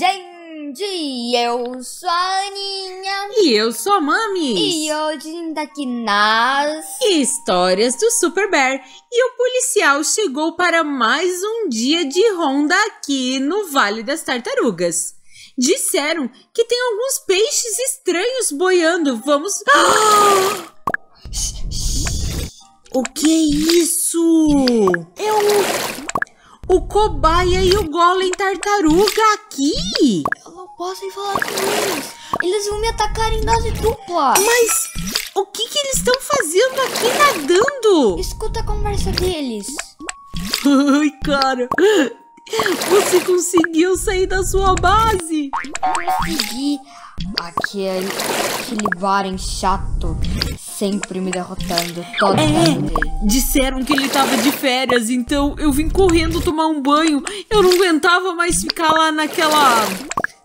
Gente, eu sou a Aninha. E eu sou a Mami. E hoje a gente tá aqui nas Histórias do Super Bear. E o policial chegou para mais um dia de ronda aqui no Vale das Tartarugas. Disseram que tem alguns peixes estranhos boiando. Vamos... Ah! O que é isso? O cobaia e o golem tartaruga aqui? Eu não posso ir falar com eles. Eles vão me atacar em dose dupla. Mas o que eles estão fazendo aqui nadando? Escuta a conversa deles. Ai, cara. Você conseguiu sair da sua base? Consegui. Aquele Baren chato sempre me derrotando. Disseram que ele tava de férias, então eu vim correndo tomar um banho. Eu não aguentava mais ficar lá naquela,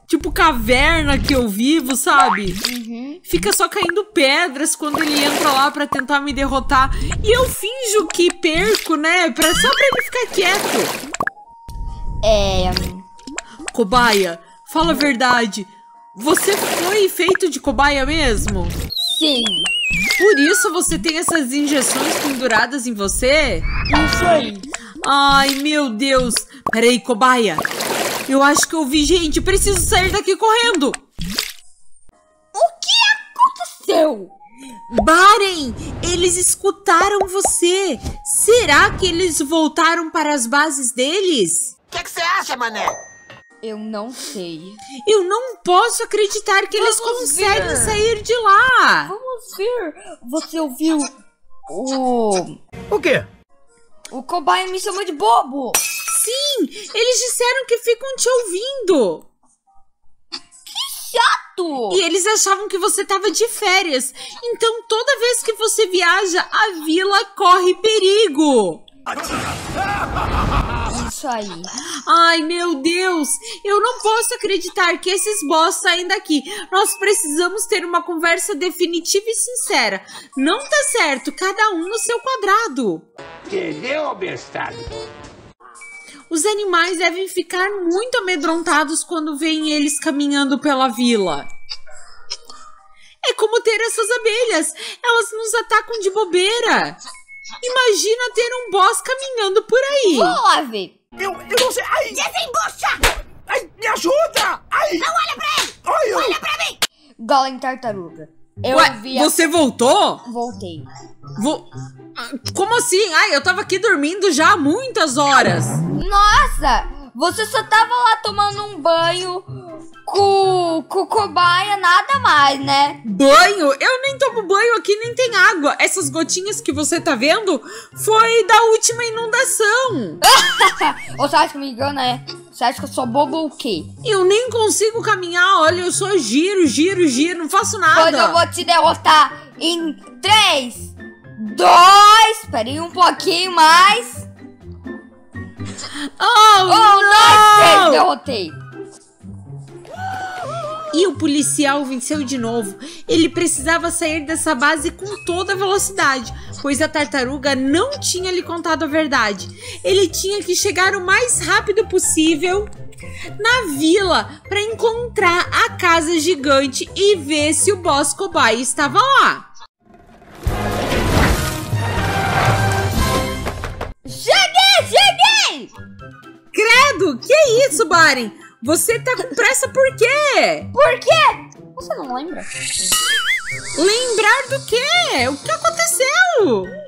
tipo, caverna que eu vivo, sabe? Uhum. Fica só caindo pedras quando ele entra lá pra tentar me derrotar. E eu finjo que perco, né? Só pra ele ficar quieto. Cobaia, fala a verdade. Você foi feito de cobaia mesmo? Sim. Por isso você tem essas injeções penduradas em você? Isso aí. Ai, meu Deus. Peraí, cobaia. Eu acho que eu vi gente. Preciso sair daqui correndo. O que aconteceu? Baren, eles escutaram você. Será que eles voltaram para as bases deles? O que você acha, mané? Eu não sei. Eu não posso acreditar que eles conseguem sair de lá. Vamos ver. Você ouviu o... O quê? O cobaia me chamou de bobo. Sim, eles disseram que ficam te ouvindo. Que chato. E eles achavam que você tava de férias. Então toda vez que você viaja, a vila corre perigo. Isso aí. Ai, meu Deus, eu não posso acreditar que esses boss saem daqui. Nós precisamos ter uma conversa definitiva e sincera. Não tá certo, cada um no seu quadrado. Entendeu, abestado? Os animais devem ficar muito amedrontados quando veem eles caminhando pela vila. É como ter essas abelhas, elas nos atacam de bobeira. Imagina ter um boss caminhando por aí. Vou lá ver. Eu não sei. Ai. Desembucha! Ai, me ajuda! Ai. Não olha pra ele! Ai, olha pra mim! Golem tartaruga. Você voltou? Voltei. Como assim? Ai, eu tava aqui dormindo já há muitas horas. Nossa! Você só tava lá tomando um banho com cobaia, nada mais, né? Banho? Eu nem tomo banho aqui, nem tem água. Essas gotinhas que você tá vendo foi da última inundação. Você acha que me engana, é? Você acha que eu sou bobo ou o quê? Eu nem consigo caminhar, olha, eu só giro, não faço nada. Pois eu vou te derrotar em 3, 2, peraí um pouquinho mais. Oh, 1, 2, 3, derrotei. E o policial venceu de novo. Ele precisava sair dessa base com toda a velocidade, pois a tartaruga não tinha lhe contado a verdade. Ele tinha que chegar o mais rápido possível na vila para encontrar a casa gigante e ver se o Bosco Boy estava lá. Cheguei! Credo, que é isso, Baren? Você tá com pressa por quê? Por quê? Você não lembra? Lembrar do quê? O que aconteceu?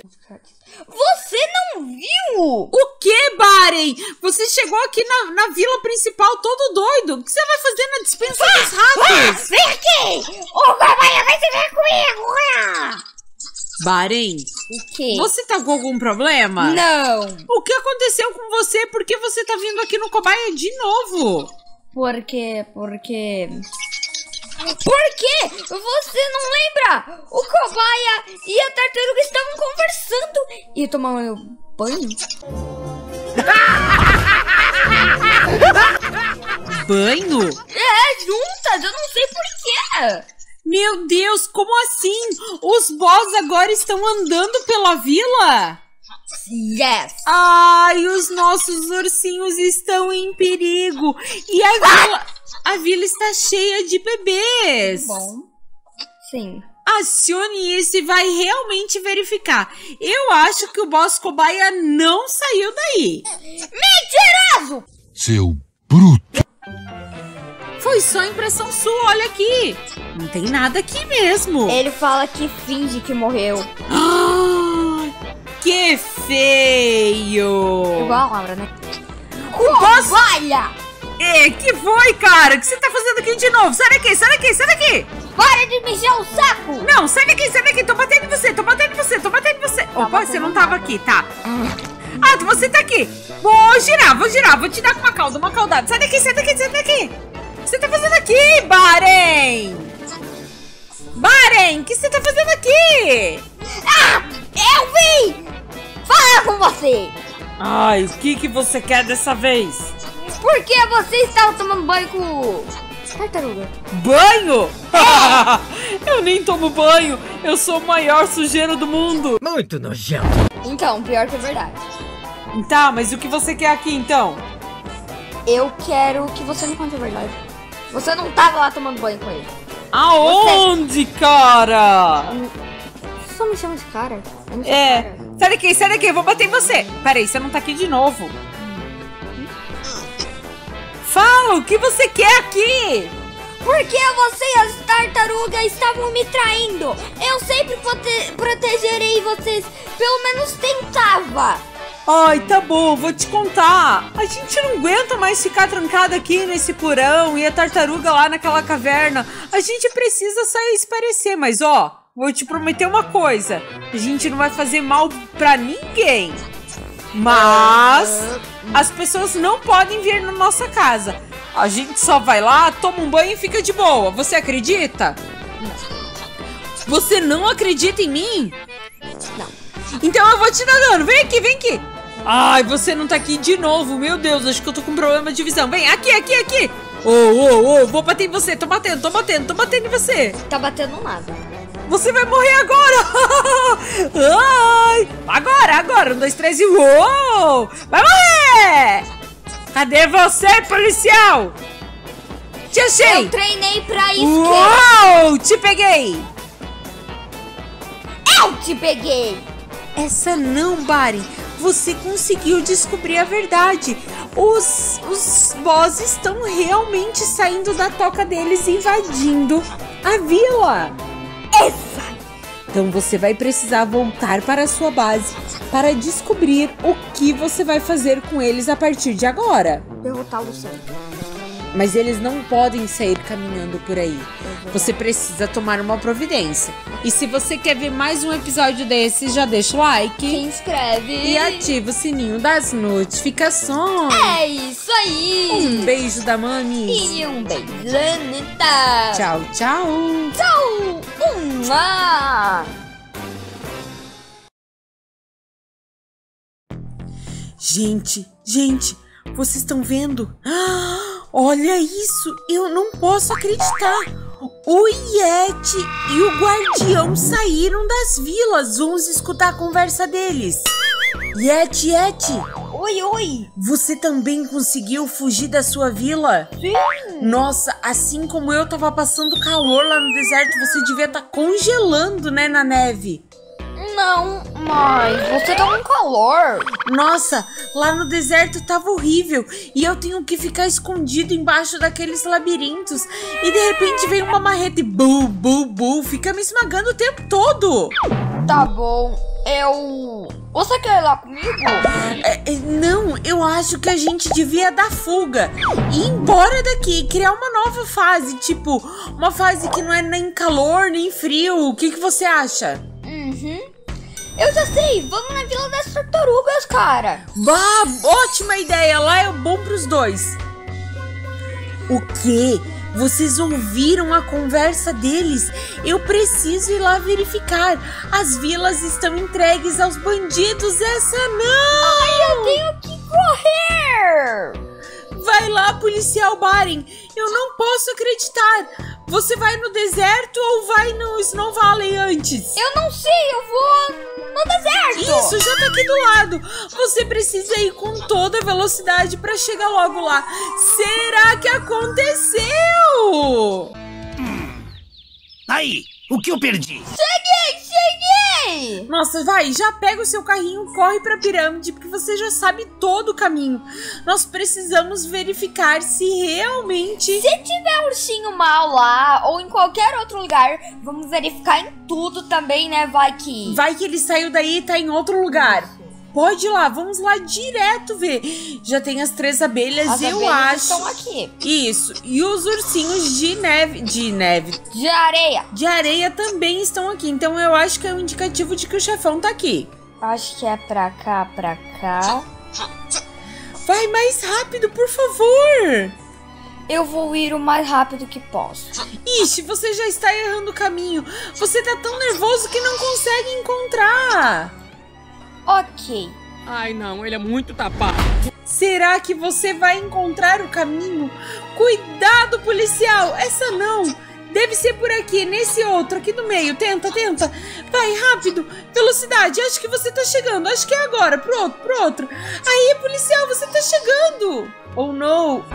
Você não viu? O quê, Baren? Você chegou aqui na vila principal todo doido. O que você vai fazer na dispensa dos ratos? Vem aqui! O cobaia vai se ver comigo! Baren, o quê? Você tá com algum problema? Não. O que aconteceu com você? Por que você tá vindo aqui no cobaia de novo? Porque você não lembra? O cobaia e a tartaruga estavam conversando. E tomar meu banho? Banho? É, juntas, eu não sei porquê. Meu Deus, como assim? Os boss agora estão andando pela vila? Yes! Ai, os nossos ursinhos estão em perigo! E a vila... A vila está cheia de bebês. Bom, sim. Acione isso e vai realmente verificar. Eu acho que o Bosco Baia não saiu daí. Mentiroso! Seu bruto! Foi só impressão sua, olha aqui. Não tem nada aqui mesmo. Ele fala que finge que morreu. Ah, que feio! Igual a Laura, né? Olha! É, que foi, cara? O que você tá fazendo aqui de novo? Sai daqui, sai daqui, sai daqui! Para de me encher o saco! Não, sai daqui, sai daqui! Tô batendo em você, tô batendo em você, tô batendo em você! Tá. Opa, você não tava aqui, tá? Ah, você tá aqui! Vou girar, vou girar, vou te dar com uma cauda, uma caudada! Sai daqui, sai daqui, sai daqui! O que você tá fazendo aqui, Baren? Baren, o que você tá fazendo aqui? Ah, eu vim! Falar com você! Ai, o que você quer dessa vez? Por que você estava tomando banho com tartaruga? Banho? É. Eu nem tomo banho. Eu sou o maior sujeiro do mundo. Muito nojento. Então, pior que a verdade. Tá, mas o que você quer aqui, então? Eu quero que você me conte a verdade. Você não estava lá tomando banho com ele. Aonde, cara? Só me chama de cara. É. Cara. Sai daqui, sai daqui. Eu vou bater em você. Peraí, você não tá aqui de novo. Fala, o que você quer aqui? Porque você e as tartarugas estavam me traindo. Eu sempre protegerei vocês. Pelo menos tentava. Ai, tá bom, vou te contar. A gente não aguenta mais ficar trancada aqui nesse porão e a tartaruga lá naquela caverna. A gente precisa sair e se parecer, mas ó, vou te prometer uma coisa. A gente não vai fazer mal pra ninguém. Mas as pessoas não podem vir na nossa casa. A gente só vai lá, toma um banho e fica de boa. Você acredita? Não. Você não acredita em mim? Não. Então eu vou te dar dano. Vem aqui, vem aqui. Ai, você não tá aqui de novo. Meu Deus, acho que eu tô com problema de visão. Vem, aqui, aqui, aqui. Ô, vou bater em você. Tô batendo, tô batendo, tô batendo em você. Tá batendo nada. Você vai morrer agora! Ai! Agora, agora! 1, 2, 3 e uou! Vai morrer! Cadê você, policial? Te achei! Eu treinei pra isso! Uou! Te peguei! Eu te peguei! Essa não, Baren! Você conseguiu descobrir a verdade! Os bosses estão realmente saindo da toca deles e invadindo a vila! Então você vai precisar voltar para a sua base para descobrir o que você vai fazer com eles a partir de agora. Derrotar o Luciano. Mas eles não podem sair caminhando por aí. Você precisa tomar uma providência. E se você quer ver mais um episódio desse, já deixa o like. Se inscreve. E ativa o sininho das notificações. É isso aí. Um beijo da Mami. E um beijo, Anitta. Tchau, tchau. Tchau. Gente, vocês estão vendo? Ah, olha isso, eu não posso acreditar. O Yeti e o Guardião saíram das vilas. Vamos escutar a conversa deles. Yeti. Oi. Você também conseguiu fugir da sua vila? Sim. Nossa, assim como eu tava passando calor lá no deserto, você devia estar congelando, né, na neve. Não, mãe, você tá com calor. Nossa, lá no deserto tava horrível e eu tenho que ficar escondido embaixo daqueles labirintos. E de repente vem uma marreta e bu, fica me esmagando o tempo todo. Tá bom, você quer ir lá comigo? Não, eu acho que a gente devia dar fuga e ir embora daqui, criar uma nova fase, tipo, uma fase que não é nem calor, nem frio. O que você acha? Eu já sei, vamos na Vila das Tartarugas, cara. Bah, ótima ideia, lá é bom pros dois. O quê? Vocês ouviram a conversa deles? Eu preciso ir lá verificar. As vilas estão entregues aos bandidos. Essa não! Ai, eu tenho que correr! Vai lá, policial Baren. Eu não posso acreditar. Você vai no deserto ou vai no Snow Valley antes? Eu não sei, eu vou... Manda certo! Isso, já tá aqui do lado. Você precisa ir com toda a velocidade pra chegar logo lá. Será que aconteceu? Aí, o que eu perdi? Cheguei! Nossa, vai, já pega o seu carrinho, corre pra pirâmide, porque você já sabe todo o caminho. Nós precisamos verificar se realmente... Se tiver ursinho mal lá, ou em qualquer outro lugar, vamos verificar em tudo também, né, vai que... Vai que ele saiu daí e tá em outro lugar. Pode ir lá, vamos lá direto ver. Já tem as três abelhas, as eu abelhas acho. Estão aqui. Isso. E os ursinhos de neve. De areia. De areia também estão aqui. Então eu acho que é um indicativo de que o chefão tá aqui. Acho que é pra cá, pra cá. Vai mais rápido, por favor. Eu vou ir o mais rápido que posso. Ixi, você já está errando o caminho. Você tá tão nervoso que não consegue encontrar. Ok. Ai, não, ele é muito tapado. Será que você vai encontrar o caminho? Cuidado, policial! Essa não! Deve ser por aqui, nesse outro, aqui no meio. Tenta, tenta. Vai, rápido. Velocidade, acho que você tá chegando. Acho que é agora. Pro outro, pro outro. Aí, policial, você tá chegando. Oh, não.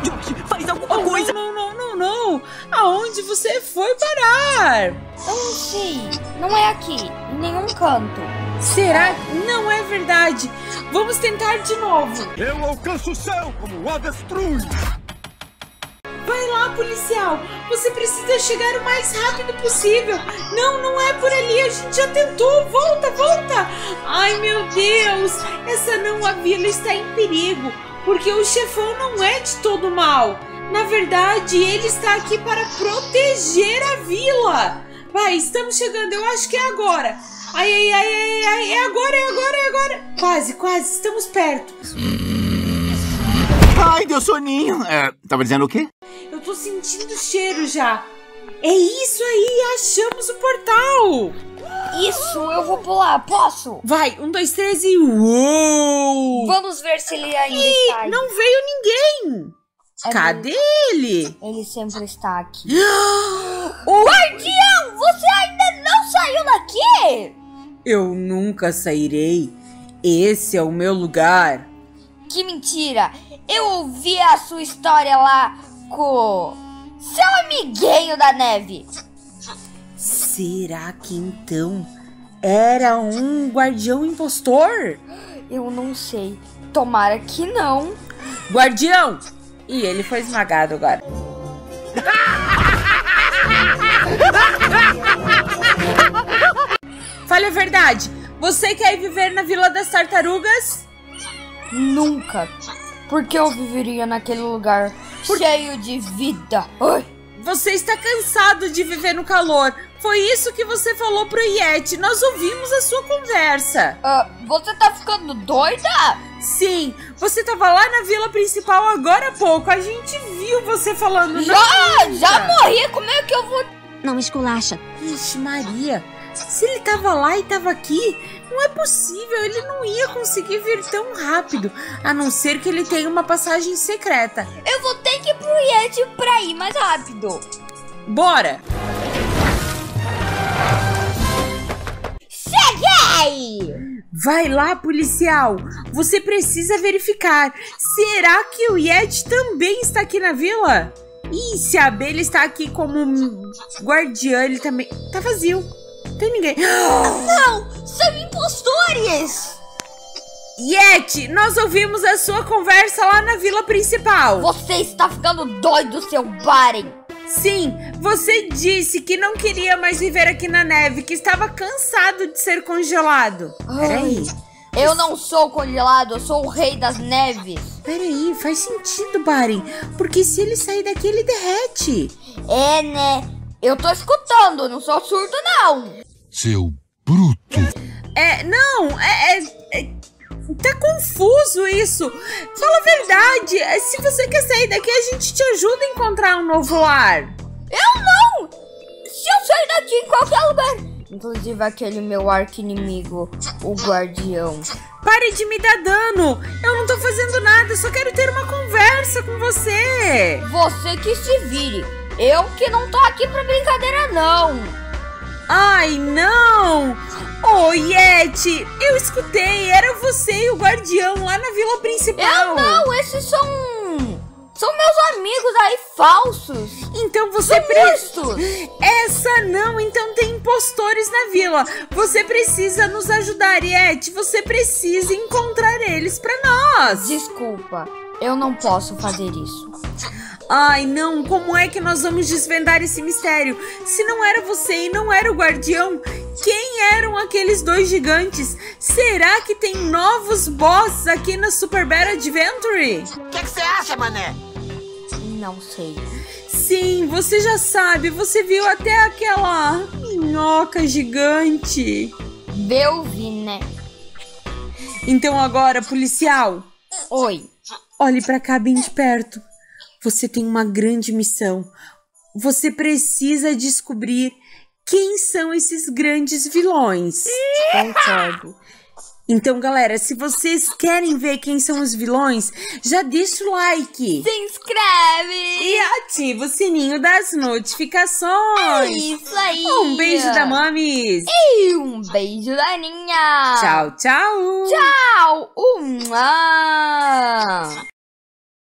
Faz alguma coisa. Não, não, não, não. Aonde você foi parar? Eu não sei. Não é aqui, em nenhum canto. Será? Não é verdade. Vamos tentar de novo. Eu alcanço o céu como o avestruz. Vai lá, policial. Você precisa chegar o mais rápido possível. Não, não é por ali. A gente já tentou. Volta, volta. Ai, meu Deus. Essa não, a vila está em perigo. Porque o chefão não é de todo mal. Na verdade, ele está aqui para proteger a vila. Vai, estamos chegando. Eu acho que é agora. Ai, ai, ai, ai, ai, é agora, é agora, é agora. Quase, quase, estamos perto. Ai, deu soninho. É, tava dizendo o quê? Eu tô sentindo o cheiro já. É isso aí, achamos o portal. Isso, eu vou pular, posso? Vai, 1, 2, 3 e... Uou! Vamos ver se ele ainda está aí. Não veio ninguém. É. Cadê ele? Ele sempre está aqui. O guardião, você ainda não saiu daqui? Eu nunca sairei. Esse é o meu lugar. Que mentira. Eu ouvi a sua história lá com seu amiguinho da neve. Será que então era um guardião impostor? Eu não sei. Tomara que não. Guardião! E ele foi esmagado agora. Fale a verdade. Você quer viver na Vila das Tartarugas? Nunca. Porque eu viveria naquele lugar cheio de vida. Ai. Você está cansado de viver no calor. Foi isso que você falou pro Yeti. Nós ouvimos a sua conversa. Você tá ficando doida? Sim. Você tava lá na vila principal agora há pouco. A gente viu você falando. Já morri. Como é que eu vou... Não, esculacha. Ixi, Maria. Se ele tava lá e tava aqui, não é possível, ele não ia conseguir vir tão rápido, a não ser que ele tenha uma passagem secreta. Eu vou ter que ir pro Yeti pra ir mais rápido. Bora! Cheguei! Vai lá, policial, você precisa verificar, será que o Yeti também está aqui na vila? Ih, se a abelha está aqui como guardiã, ele também... Tá vazio. Tem ninguém. Não! São impostores! Yeti, nós ouvimos a sua conversa lá na vila principal. Você está ficando doido, seu Baren. Sim, você disse que não queria mais viver aqui na neve, que estava cansado de ser congelado. Peraí. Eu não sou congelado, eu sou o rei das neves. Peraí, faz sentido, Baren. Porque se ele sair daqui, ele derrete. É, né? Eu tô escutando, não sou surdo, não. Seu bruto. É, não, tá confuso isso. Fala a verdade. Se você quer sair daqui, a gente te ajuda a encontrar um novo lar. Eu não. Se eu sair daqui em qualquer lugar. Inclusive aquele meu arqui-inimigo, o guardião. Pare de me dar dano. Eu não tô fazendo nada, eu só quero ter uma conversa com você. Você que se vire. Eu que não tô aqui pra brincadeira, não. Ai, não. Ô, Yeti, eu escutei, era você e o guardião lá na vila principal. Eu não, esses são meus amigos aí falsos. Então você precisa... Essa não, então tem impostores na vila. Você precisa nos ajudar, Yeti. Você precisa encontrar eles pra nós. Desculpa, eu não posso fazer isso. Ai, não, como é que nós vamos desvendar esse mistério? Se não era você e não era o guardião, quem eram aqueles dois gigantes? Será que tem novos bosses aqui na Super Bear Adventure? O que você acha, mané? Não sei. Sim, você já sabe, você viu até aquela minhoca gigante. Eu vi, né? Então agora, policial. Oi. Olhe pra cá bem de perto. Você tem uma grande missão. Você precisa descobrir quem são esses grandes vilões. Concordo. Então, galera, se vocês querem ver quem são os vilões, já deixa o like. Se inscreve. E ativa o sininho das notificações. É isso aí. Um beijo da Mamis. E um beijo da Aninha. Tchau, tchau. Tchau.